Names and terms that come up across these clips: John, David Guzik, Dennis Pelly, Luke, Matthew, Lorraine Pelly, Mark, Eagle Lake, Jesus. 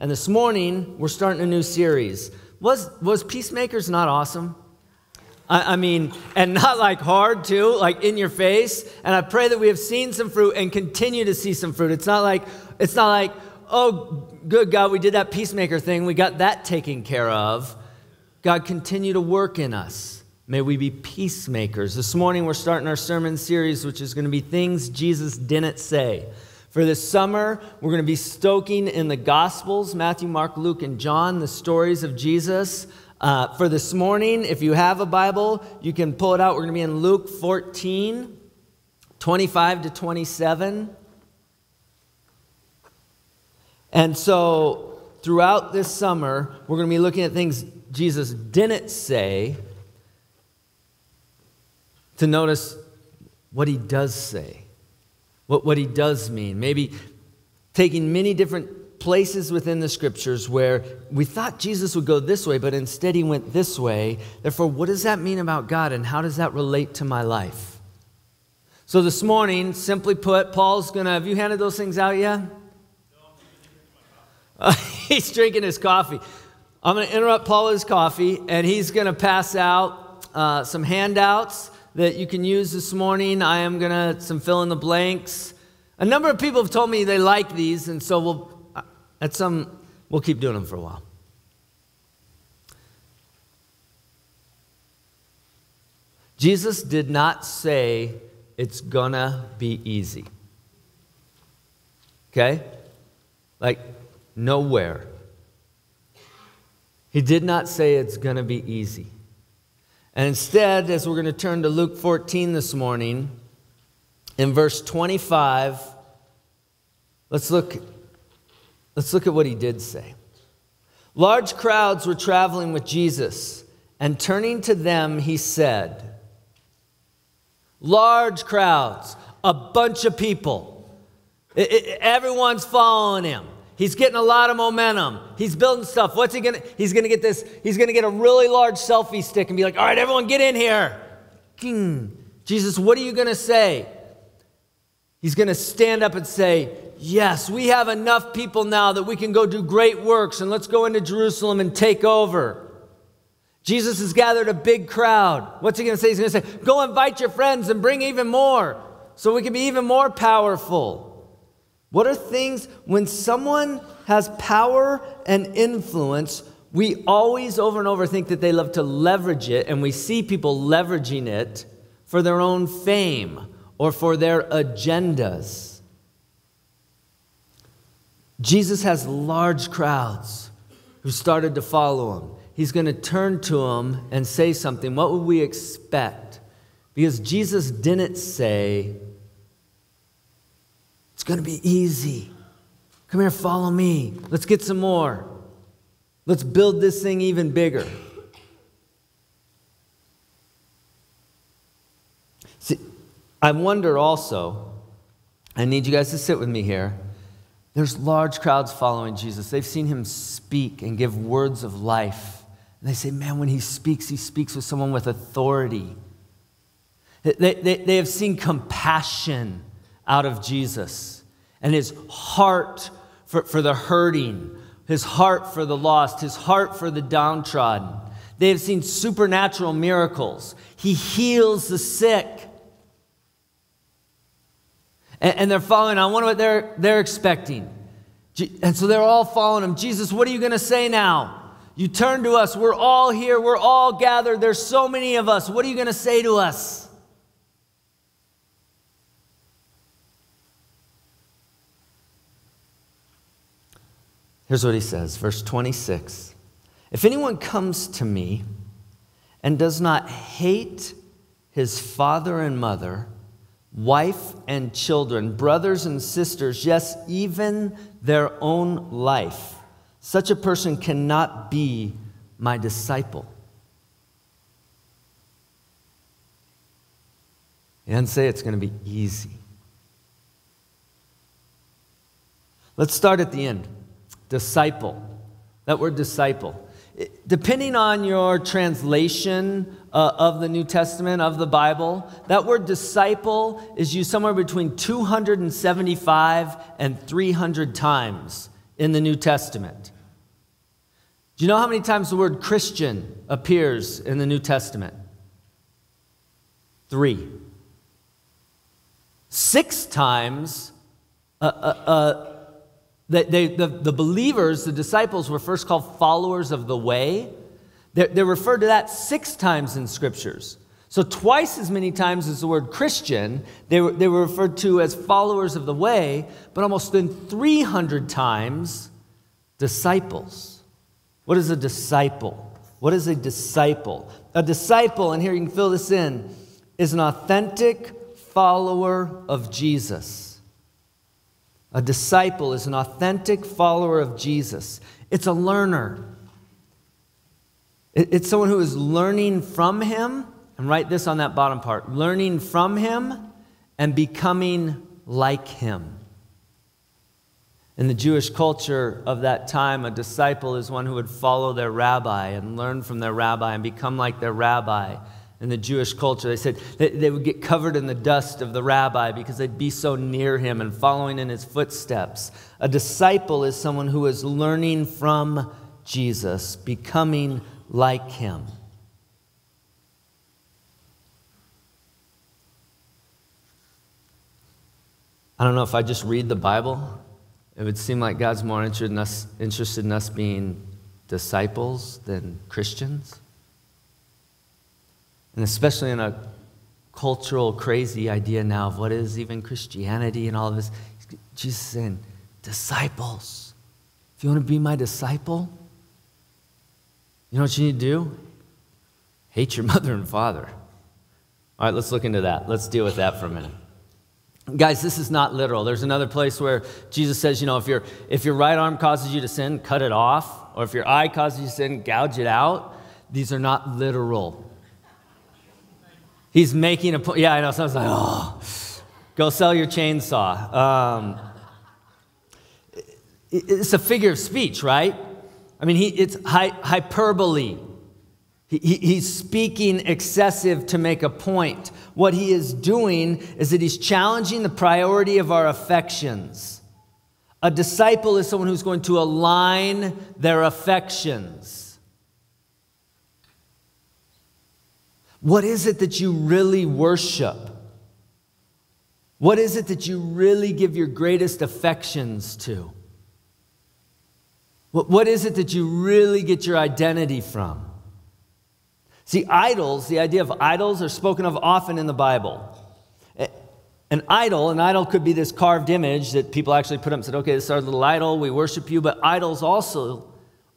And this morning, we're starting a new series. Was Peacemakers not awesome? I mean, and not like hard too, like in your face. And I pray that we have seen some fruit and continue to see some fruit. It's not like, oh, good God, we did that peacemaker thing. We got that taken care of. God, continue to work in us. May we be peacemakers. This morning, we're starting our sermon series, which is going to be Things Jesus Didn't Say. For this summer, we're going to be stoking in the Gospels, Matthew, Mark, Luke, and John, the stories of Jesus. For this morning, if you have a Bible, you can pull it out. We're going to be in Luke 14, 25 to 27. And so throughout this summer, we're going to be looking at things Jesus didn't say to notice what he does say. What he does mean. Maybe taking many different places within the scriptures where we thought Jesus would go this way, but instead he went this way. Therefore, what does that mean about God and how does that relate to my life? So this morning, simply put, Paul's going to, have you handed those things out yet? No, he's drinking his coffee. I'm going to interrupt Paul with his coffee, and he's going to pass out some handouts that you can use this morning. I am going to, some fill in the blanks. A number of people have told me they like these, and so we'll keep doing them for a while. Jesus did not say it's gonna be easy. Okay? Like, nowhere. He did not say it's gonna be easy. And instead, as we're going to turn to Luke 14 this morning, in verse 25, let's look at what he did say. Large crowds were traveling with Jesus, and turning to them, he said, large crowds, a bunch of people. Everyone's following him. He's getting a lot of momentum. He's building stuff. What's he gonna? He's gonna get this. He's gonna get a really large selfie stick and be like, "All right, everyone, get in here." Jesus, what are you gonna say? He's gonna stand up and say, "Yes, we have enough people now that we can go do great works, and let's go into Jerusalem and take over." Jesus has gathered a big crowd. What's he gonna say? He's gonna say, "Go invite your friends and bring even more, so we can be even more powerful." What are things, when someone has power and influence, we always over and over think that they love to leverage it, and we see people leveraging it for their own fame or for their agendas. Jesus has large crowds who started to follow him. He's going to turn to them and say something. What would we expect? Because Jesus didn't say, it's going to be easy. Come here, follow me. Let's get some more. Let's build this thing even bigger. See, I wonder also, I need you guys to sit with me here. There's large crowds following Jesus. They've seen him speak and give words of life. And they say, man, when he speaks with someone with authority. They have seen compassion out of Jesus and his heart for the hurting, his heart for the lost, his heart for the downtrodden. They have seen supernatural miracles. He heals the sick. And they're following. I wonder what they're expecting. And so they're all following him. Jesus, what are you going to say now? You turn to us. We're all here. We're all gathered. There's so many of us. What are you going to say to us? Here's what he says, verse 26. If anyone comes to me and does not hate his father and mother, wife and children, brothers and sisters, yes, even their own life, such a person cannot be my disciple. He doesn't say it's going to be easy. Let's start at the end. Disciple. That word disciple. Depending on your translation of the New Testament, of the Bible, that word disciple is used somewhere between 275 and 300 times in the New Testament. Do you know how many times the word Christian appears in the New Testament? 3. 6 times the believers, the disciples, were first called followers of the way. They're referred to that 6 times in scriptures. So twice as many times as the word Christian, they were referred to as followers of the way, but almost then 300 times, disciples. What is a disciple? What is a disciple? A disciple, and here you can fill this in, is an authentic follower of Jesus. A disciple is an authentic follower of Jesus. It's a learner. It's someone who is learning from him. And write this on that bottom part. Learning from him and becoming like him. In the Jewish culture of that time, a disciple is one who would follow their rabbi and learn from their rabbi and become like their rabbi. In the Jewish culture, they said they would get covered in the dust of the rabbi because they'd be so near him and following in his footsteps. A disciple is someone who is learning from Jesus, becoming like him. I don't know, if I just read the Bible, it would seem like God's more interested in us being disciples than Christians. And especially in a cultural, crazy idea now of what is even Christianity and all of this. Jesus is saying, disciples. If you want to be my disciple, you know what you need to do? Hate your mother and father. All right, let's look into that. Let's deal with that for a minute. Guys, this is not literal. There's another place where Jesus says, you know, if your right arm causes you to sin, cut it off. Or if your eye causes you to sin, gouge it out. These are not literal. He's making a point. Yeah, I know. Someone's like, oh, go sell your chainsaw. It's a figure of speech, right? I mean, it's hyperbole. He's speaking excessive to make a point. What he is doing is that he's challenging the priority of our affections. A disciple is someone who's going to align their affections. What is it that you really worship? What is it that you really give your greatest affections to? What is it that you really get your identity from? See, idols, the idea of idols are spoken of often in the Bible. An idol could be this carved image that people actually put up and said, okay, this is our little idol, we worship you. But idols also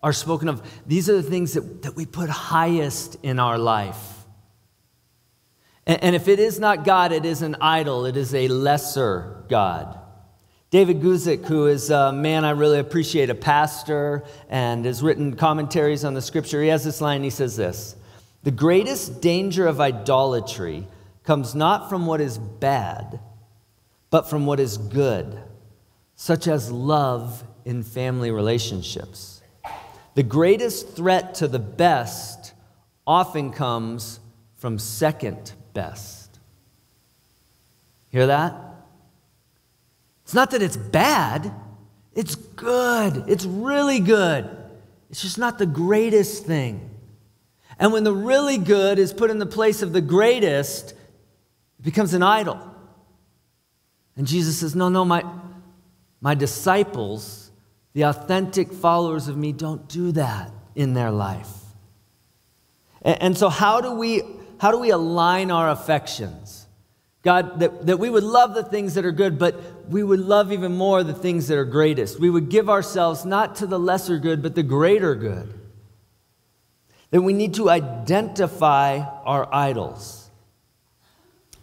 are spoken of. These are the things that we put highest in our life. And if it is not God, it is an idol. It is a lesser God. David Guzik, who is a man I really appreciate, a pastor, and has written commentaries on the scripture. He has this line, he says this: the greatest danger of idolatry comes not from what is bad, but from what is good, such as love in family relationships. The greatest threat to the best often comes from second best. Hear that? It's not that it's bad, it's good, it's really good. It's just not the greatest thing. And when the really good is put in the place of the greatest, it becomes an idol. And Jesus says, no, my disciples, the authentic followers of me, don't do that in their life. And so how do we align our affections? God, that we would love the things that are good, but we would love even more the things that are greatest. We would give ourselves not to the lesser good, but the greater good. That we need to identify our idols.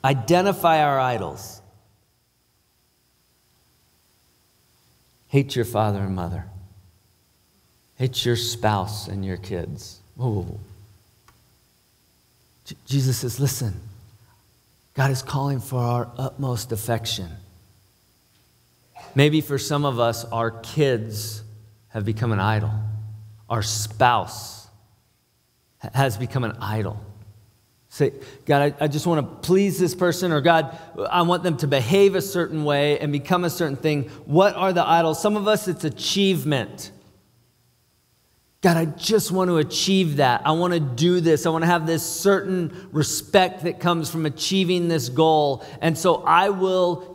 Identify our idols. Hate your father and mother. Hate your spouse and your kids. Whoa. Jesus says, listen, God is calling for our utmost affection. Maybe for some of us, our kids have become an idol. Our spouse has become an idol. Say, God, I just want to please this person, or God, I want them to behave a certain way and become a certain thing. What are the idols? Some of us, it's achievement. God, I just want to achieve that. I want to do this. I want to have this certain respect that comes from achieving this goal. And so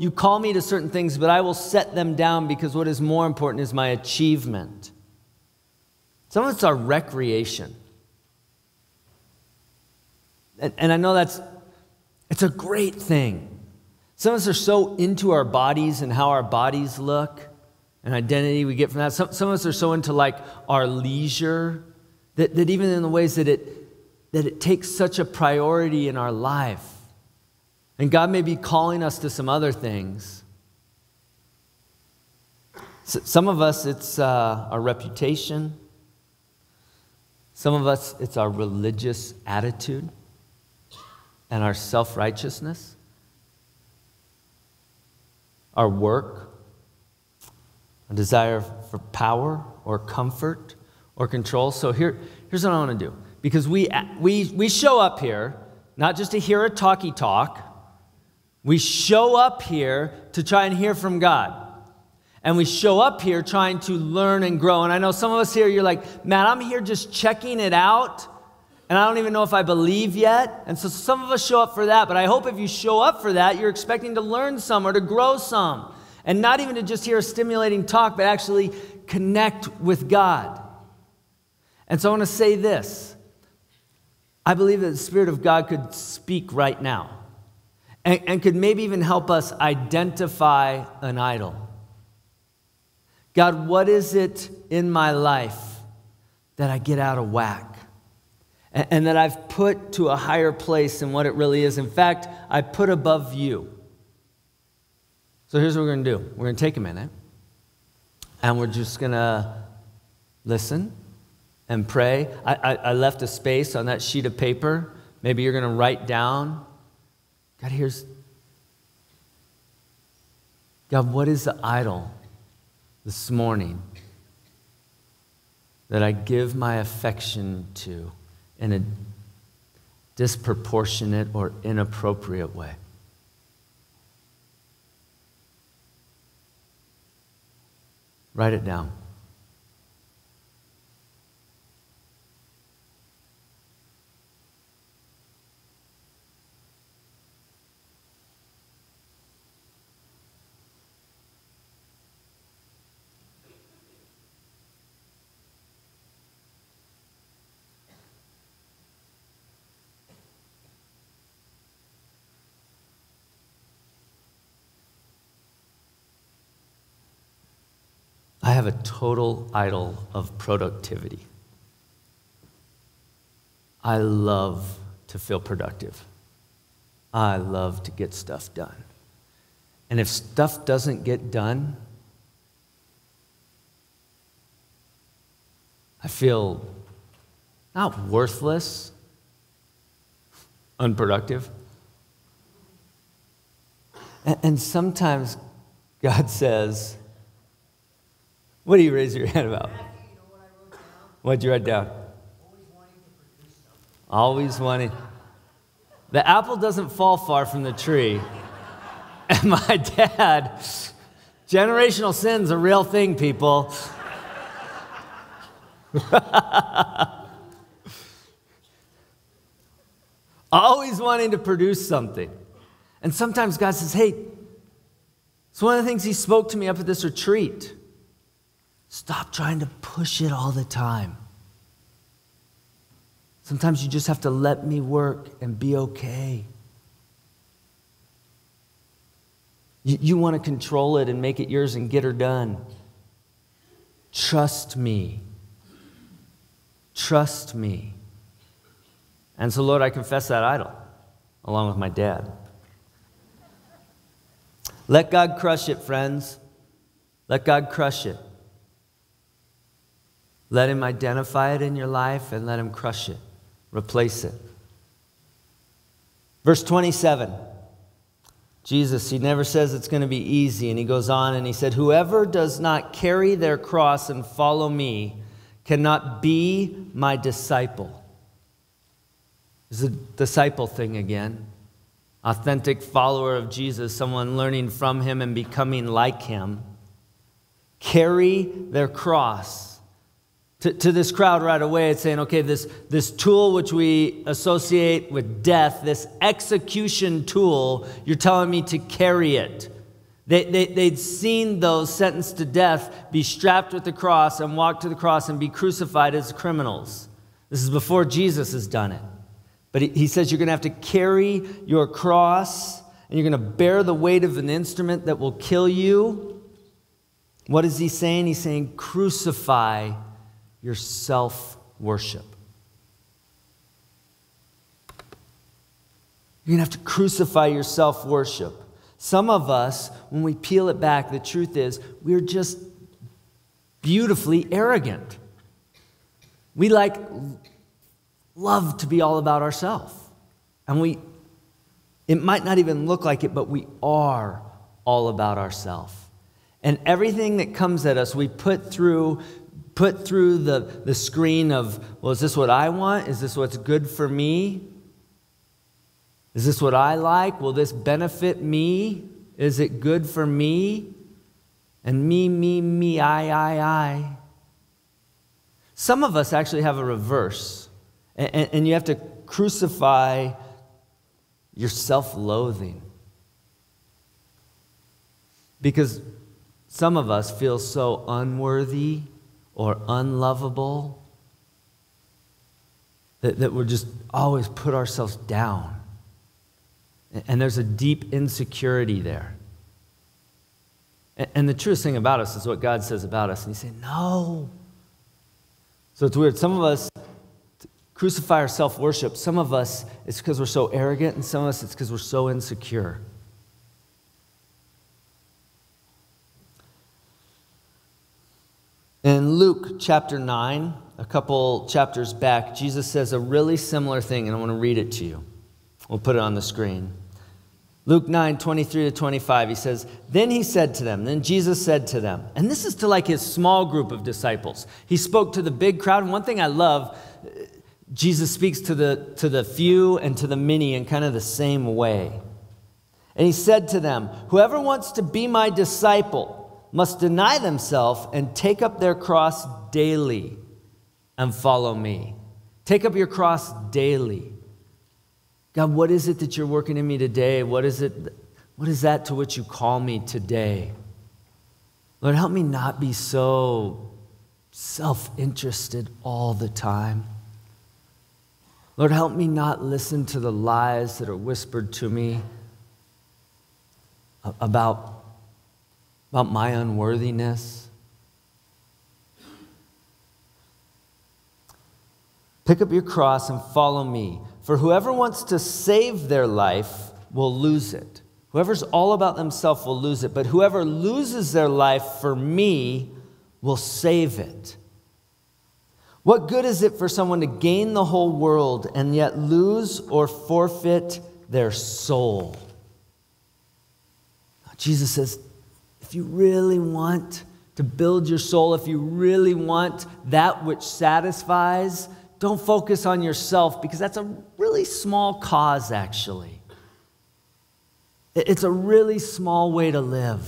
you call me to certain things, but I will set them down because what is more important is my achievement. Some of it's our recreation. And I know it's a great thing. Some of us are so into our bodies and how our bodies look and identity we get from that. Some of us are so into like our leisure that even in the ways that it takes such a priority in our life. And God may be calling us to some other things. Some of us, it's our reputation. Some of us, it's our religious attitude and our self-righteousness, our work, a desire for power or comfort or control. So here's what I want to do. Because we show up here, not just to hear a talky talk. We show up here to try and hear from God. And we show up here trying to learn and grow. And I know some of us here, you're like, man, I'm here just checking it out. And I don't even know if I believe yet. And so some of us show up for that. But I hope if you show up for that, you're expecting to learn some or to grow some. And not even to just hear a stimulating talk, but actually connect with God. And so I want to say this. I believe that the Spirit of God could speak right now. And could maybe even help us identify an idol. God, what is it in my life that I get out of whack and that I've put to a higher place than what it really is? In fact, I put above you. So here's what we're going to do. We're going to take a minute and we're just going to listen and pray. I left a space on that sheet of paper. Maybe you're going to write down, God, God, what is the idol this morning that I give my affection to in a disproportionate or inappropriate way? Write it down. I have a total idol of productivity. I love to feel productive. I love to get stuff done. And if stuff doesn't get done, I feel not worthless, unproductive. And sometimes God says, what do you raise your hand about? What did you write down? Always wanting. The apple doesn't fall far from the tree. And my dad, generational sin's a real thing, people. Always wanting to produce something. And sometimes God says, hey, it's one of the things he spoke to me up at this retreat. Stop trying to push it all the time. Sometimes you just have to let me work and be okay. You want to control it and make it yours and get her done. Trust me. Trust me. And so, Lord, I confess that idol, along with my dad. Let God crush it, friends. Let God crush it. Let him identify it in your life and let him crush it, replace it. Verse 27, Jesus, he never says it's going to be easy. And he goes on and he said, whoever does not carry their cross and follow me cannot be my disciple. It's the disciple thing again. Authentic follower of Jesus, someone learning from him and becoming like him, carry their cross. To this crowd right away, it's saying, okay, this tool which we associate with death, this execution tool, you're telling me to carry it. They'd seen those sentenced to death be strapped with the cross and walk to the cross and be crucified as criminals. This is before Jesus has done it. But he says you're going to have to carry your cross and you're going to bear the weight of an instrument that will kill you. What is he saying? He's saying crucify your self-worship. You're going to have to crucify your self-worship. Some of us, when we peel it back, the truth is we're just beautifully arrogant. We love to be all about ourselves. And it might not even look like it, but we are all about ourselves. And everything that comes at us, we put through the screen of, well, is this what I want? Is this what's good for me? Is this what I like? Will this benefit me? Is it good for me? And me, I. Some of us actually have a reverse. And you have to crucify your self-loathing. Because some of us feel so unworthy or unlovable that we're just always put ourselves down. And there's a deep insecurity there. And the truest thing about us is what God says about us. And he said, no. So it's weird. Some of us crucify our self-worship. Some of us, it's because we're so arrogant, and some of us, it's because we're so insecure. In Luke chapter 9, a couple chapters back, Jesus says a really similar thing, and I want to read it to you. We'll put it on the screen. Luke 9, 23 to 25, he says, Then Jesus said to them, and this is to like his small group of disciples. He spoke to the big crowd. And one thing I love, Jesus speaks to the few and to the many in kind of the same way. And he said to them, whoever wants to be my disciple must deny themselves and take up their cross daily and follow me. Take up your cross daily. God, what is it that you're working in me today? What is that to which you call me today? Lord, help me not be so self-interested all the time. Lord, help me not listen to the lies that are whispered to me about my unworthiness. Pick up your cross and follow me. For whoever wants to save their life will lose it. Whoever's all about themselves will lose it. But whoever loses their life for me will save it. What good is it for someone to gain the whole world and yet lose or forfeit their soul? Jesus says, if you really want to build your soul, if you really want that which satisfies, don't focus on yourself, because that's a really small cause, actually. It's a really small way to live.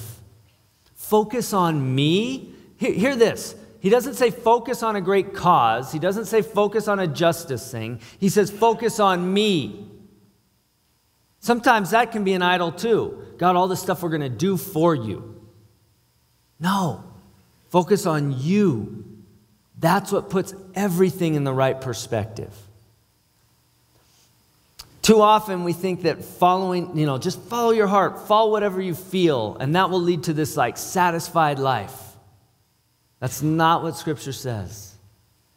Focus on me. Hear this. He doesn't say focus on a great cause. He doesn't say focus on a justice thing. He says focus on me. Sometimes that can be an idol too. God, all the stuff we're going to do for you. No. Focus on you. That's what puts everything in the right perspective. Too often we think that following, just follow your heart, follow whatever you feel, and that will lead to this satisfied life. That's not what Scripture says.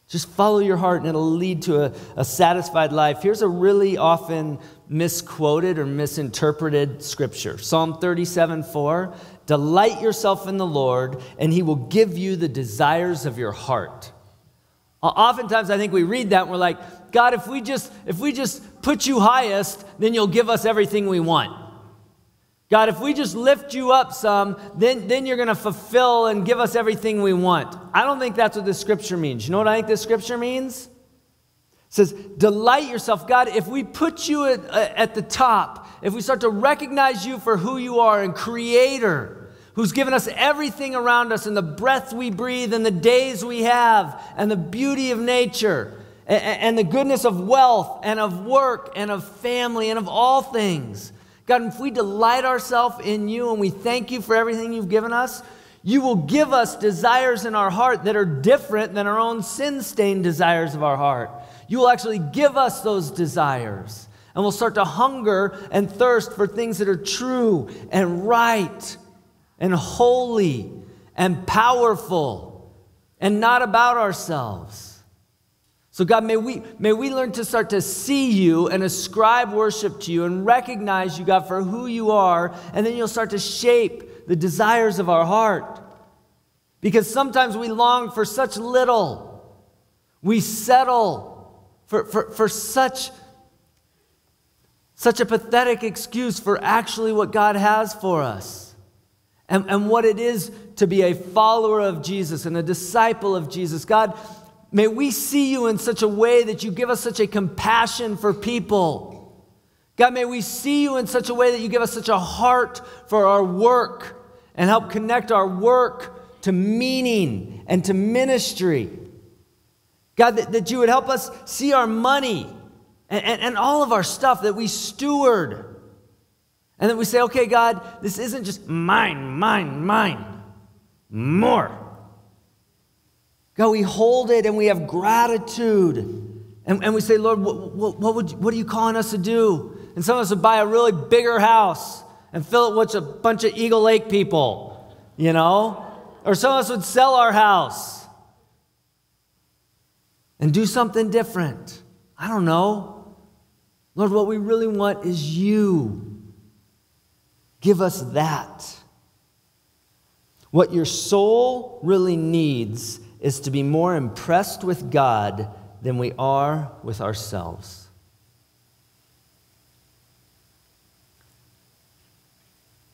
Just follow your heart and it'll lead to a satisfied life. Here's a really often misquoted or misinterpreted Scripture. Psalm 37:4, delight yourself in the Lord and he will give you the desires of your heart. Oftentimes I think we read that and we're like, God, if we just put you highest, then you'll give us everything we want. God, if we just lift you up some, then you're going to fulfill and give us everything we want. I don't think that's what this Scripture means. You know what I think this Scripture means? It says, delight yourself. God, if we put you at the top, if we start to recognize you for who you are and creator, who's given us everything around us and the breath we breathe and the days we have and the beauty of nature and the goodness of wealth and of work and of family and of all things. God, if we delight ourselves in you and we thank you for everything you've given us, you will give us desires in our heart that are different than our own sin-stained desires of our heart. You will actually give us those desires, and we'll start to hunger and thirst for things that are true and right and holy and powerful and not about ourselves. So God, may we learn to start to see you and ascribe worship to you and recognize you, God, for who you are, and then you'll start to shape the desires of our heart. Because sometimes we long for such little. We settle for such a pathetic excuse for actually what God has for us. And what it is to be a follower of Jesus and a disciple of Jesus. God, may we see you in such a way that you give us such a compassion for people. God, may we see you in such a way that you give us such a heart for our work and help connect our work to meaning and to ministry. God, that you would help us see our money and all of our stuff that we steward. And then we say, okay, God, this isn't just mine, more. God, we hold it and we have gratitude. And we say, Lord, what are you calling us to do? And some of us would buy a really bigger house and fill it with a bunch of Eagle Lake people, you know? Or some of us would sell our house and do something different. I don't know. Lord, what we really want is you. Give us that. What your soul really needs is to be more impressed with God than we are with ourselves.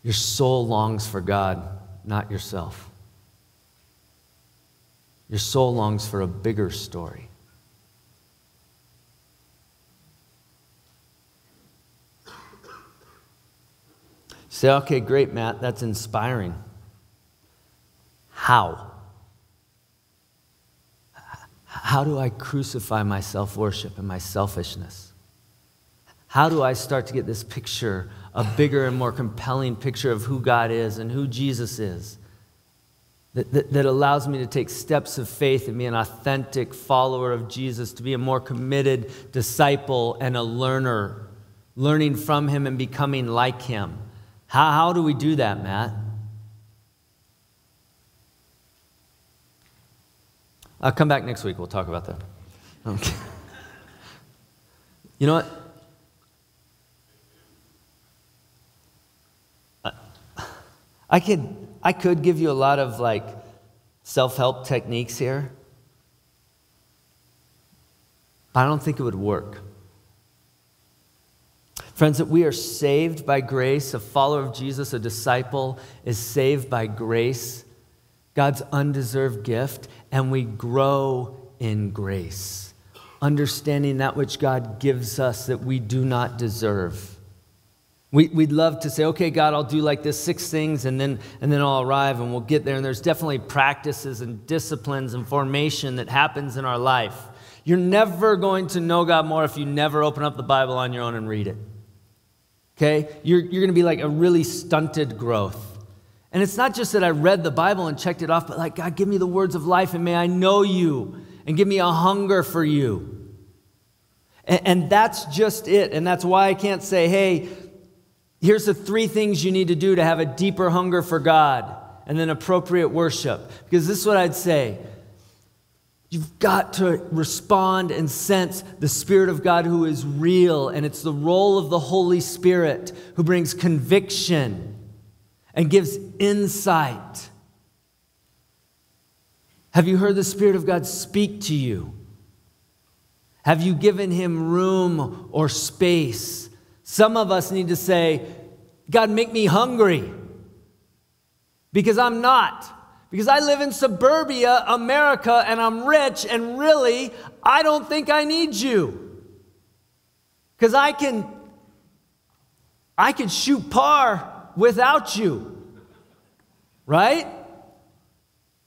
Your soul longs for God, not yourself. Your soul longs for a bigger story. Say, okay, great, Matt, that's inspiring. How? How do I crucify my self-worship and my selfishness? How do I start to get this picture, a bigger and more compelling picture of who God is and who Jesus is, that allows me to take steps of faith and be an authentic follower of Jesus, to be a more committed disciple and a learner, learning from him and becoming like him? How do we do that, Matt? I'll come back next week. We'll talk about that. Okay. You know what? I could give you a lot of like self-help techniques here, but I don't think it would work. Friends, that we are saved by grace. A follower of Jesus, a disciple, is saved by grace, God's undeserved gift, and we grow in grace, understanding that which God gives us that we do not deserve. We'd love to say, okay, God, I'll do like this 6 things, and then I'll arrive, and we'll get there. And there's definitely practices and disciplines and formation that happens in our life. You're never going to know God more if you never open up the Bible on your own and read it. Okay, you're going to be like a really stunted growth. And it's not just that I read the Bible and checked it off, but like, God, give me the words of life and may I know you and give me a hunger for you. And that's just it. And that's why I can't say, hey, here's the 3 things you need to do to have a deeper hunger for God and then appropriate worship. Because this is what I'd say. You've got to respond and sense the Spirit of God who is real, and it's the role of the Holy Spirit who brings conviction and gives insight. Have you heard the Spirit of God speak to you? Have you given him room or space? Some of us need to say, God, make me hungry, because I'm not. Because I live in suburbia, America, and I'm rich, and really, I don't think I need you. Because I can shoot par without you, right?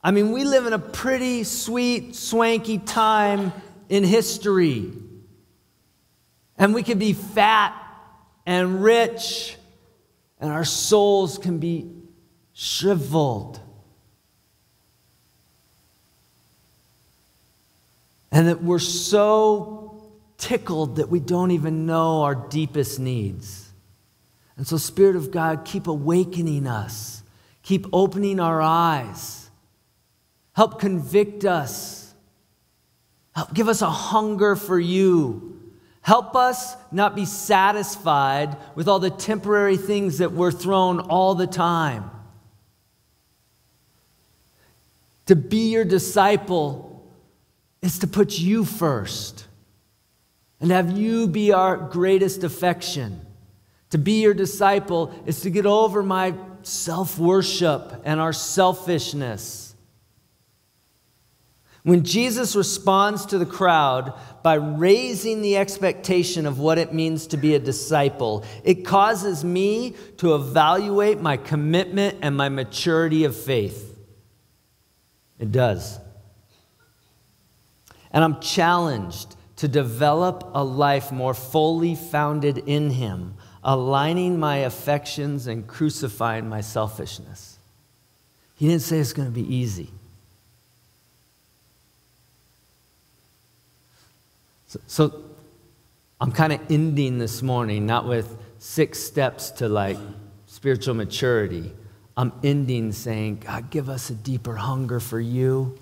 I mean, we live in a pretty sweet, swanky time in history. And we can be fat and rich, and our souls can be shriveled. And that we're so tickled that we don't even know our deepest needs. And so, Spirit of God, keep awakening us. Keep opening our eyes. Help convict us. Help give us a hunger for you. Help us not be satisfied with all the temporary things that we're thrown all the time. To be your disciple is to put you first and have you be our greatest affection. To be your disciple is to get over my self-worship and our selfishness. When Jesus responds to the crowd by raising the expectation of what it means to be a disciple, it causes me to evaluate my commitment and my maturity of faith. It does. And I'm challenged to develop a life more fully founded in Him, aligning my affections and crucifying my selfishness. He didn't say it's going to be easy. So I'm kind of ending this morning, not with 6 steps to like spiritual maturity. I'm ending saying, God, give us a deeper hunger for you.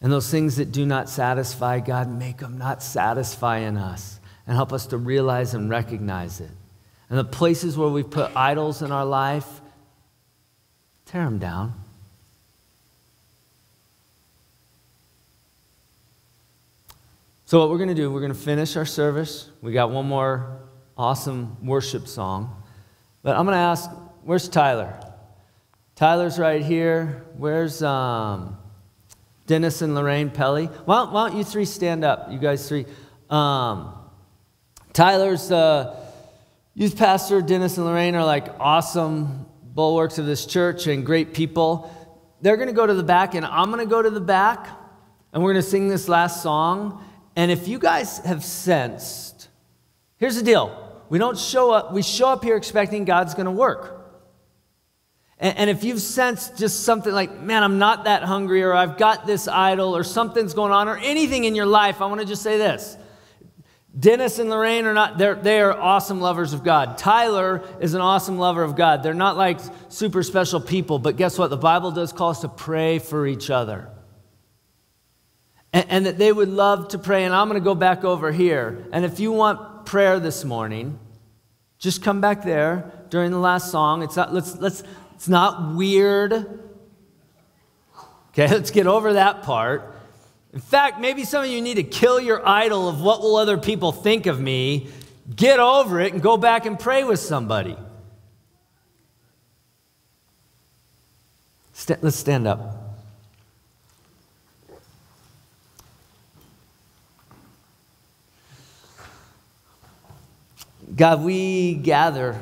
And those things that do not satisfy, God, make them not satisfy in us and help us to realize and recognize it. And the places where we put idols in our life, tear them down. So what we're going to do, we're going to finish our service. We got one more awesome worship song. But I'm going to ask, where's Tyler? Tyler's right here. Where's Dennis and Lorraine Pelly? Why don't you three stand up, you guys three. Tyler's youth pastor. Dennis and Lorraine are like awesome bulwarks of this church and great people. They're going to go to the back, and I'm going to go to the back, and we're going to sing this last song. And if you guys have sensed, here's the deal. We don't show up. We show up here expecting God's going to work. And if you've sensed just something like, man, I'm not that hungry, or I've got this idol, or something's going on, or anything in your life, I want to just say this. Dennis and Lorraine are not, they are awesome lovers of God. Tyler is an awesome lover of God. They're not like super special people, but guess what? The Bible does call us to pray for each other. And that they would love to pray, and I'm going to go back over here. And if you want prayer this morning, just come back there during the last song. It's not, it's not weird. Okay, let's get over that part. In fact, maybe some of you need to kill your idol of what will other people think of me. Get over it and go back and pray with somebody. Let's stand up. God, we gather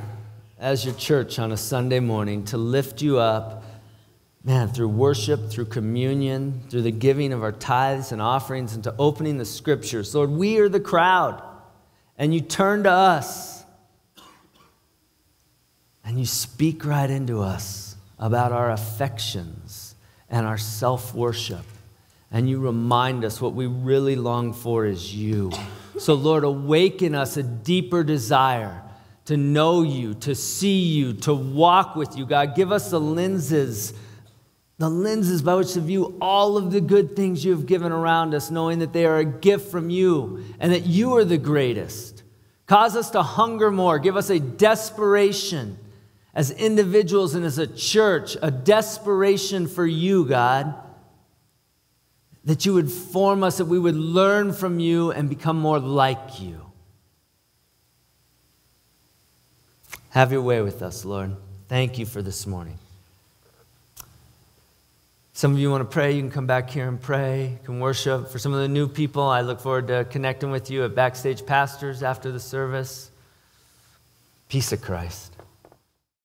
as your church on a Sunday morning to lift you up, man, through worship, through communion, through the giving of our tithes and offerings, and to opening the scriptures. Lord, we are the crowd, and you turn to us, and you speak right into us about our affections and our self-worship, and you remind us what we really long for is you. So, Lord, awaken us a deeper desire to know you, to see you, to walk with you, God. Give us the lenses by which to view all of the good things you have given around us, knowing that they are a gift from you and that you are the greatest. Cause us to hunger more. Give us a desperation as individuals and as a church, a desperation for you, God, that you would form us, that we would learn from you and become more like you. Have your way with us, Lord. Thank you for this morning. Some of you want to pray, you can come back here and pray. You can worship. For some of the new people, I look forward to connecting with you at Backstage Pastors after the service. Peace of Christ.